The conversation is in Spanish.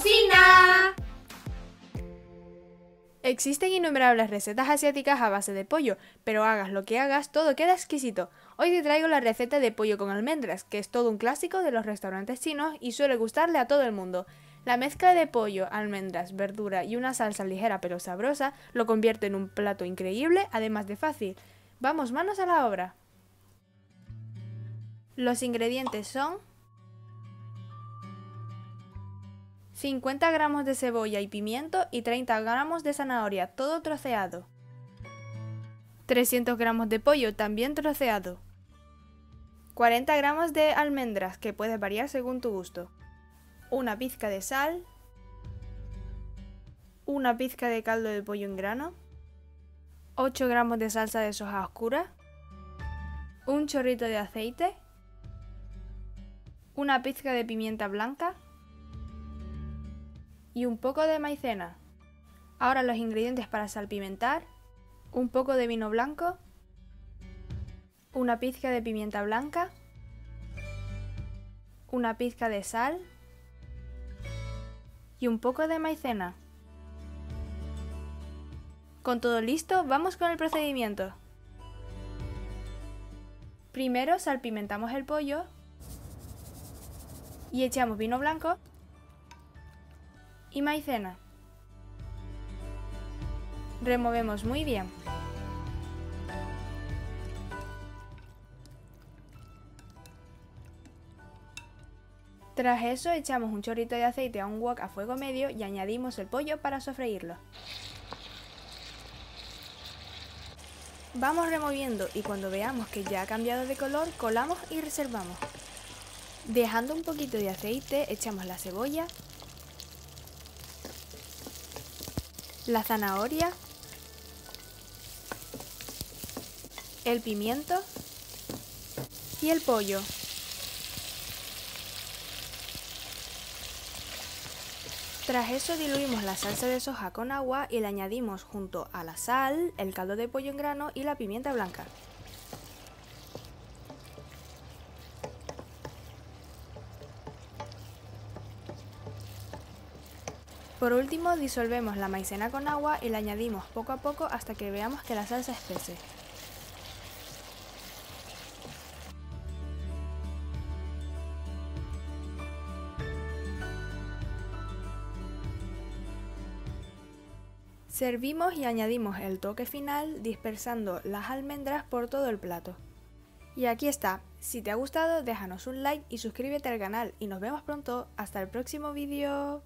cocina! Existen innumerables recetas asiáticas a base de pollo, pero hagas lo que hagas, todo queda exquisito. Hoy te traigo la receta de pollo con almendras, que es todo un clásico de los restaurantes chinos y suele gustarle a todo el mundo. La mezcla de pollo, almendras, verdura y una salsa ligera pero sabrosa lo convierte en un plato increíble, además de fácil. ¡Vamos, manos a la obra! Los ingredientes son 50 gramos de cebolla y pimiento y 30 gramos de zanahoria, todo troceado. 300 gramos de pollo, también troceado. 40 gramos de almendras, que puedes variar según tu gusto. Una pizca de sal. Una pizca de caldo de pollo en grano. 8 gramos de salsa de soja oscura. Un chorrito de aceite. Una pizca de pimienta blanca. Y un poco de maicena. Ahora los ingredientes para salpimentar: un poco de vino blanco, una pizca de pimienta blanca, una pizca de sal y un poco de maicena. Con todo listo, vamos con el procedimiento. Primero salpimentamos el pollo y echamos vino blanco y maicena. Removemos muy bien. Tras eso echamos un chorrito de aceite a un wok a fuego medio y añadimos el pollo para sofreírlo. Vamos removiendo y cuando veamos que ya ha cambiado de color, colamos y reservamos. Dejando un poquito de aceite, echamos la cebolla, la zanahoria, el pimiento y el pollo. Tras eso diluimos la salsa de soja con agua y le añadimos junto a la sal, el caldo de pollo en grano y la pimienta blanca. Por último, disolvemos la maicena con agua y la añadimos poco a poco hasta que veamos que la salsa espese. Servimos y añadimos el toque final dispersando las almendras por todo el plato. Y aquí está. Si te ha gustado, déjanos un like y suscríbete al canal. Y nos vemos pronto. Hasta el próximo vídeo.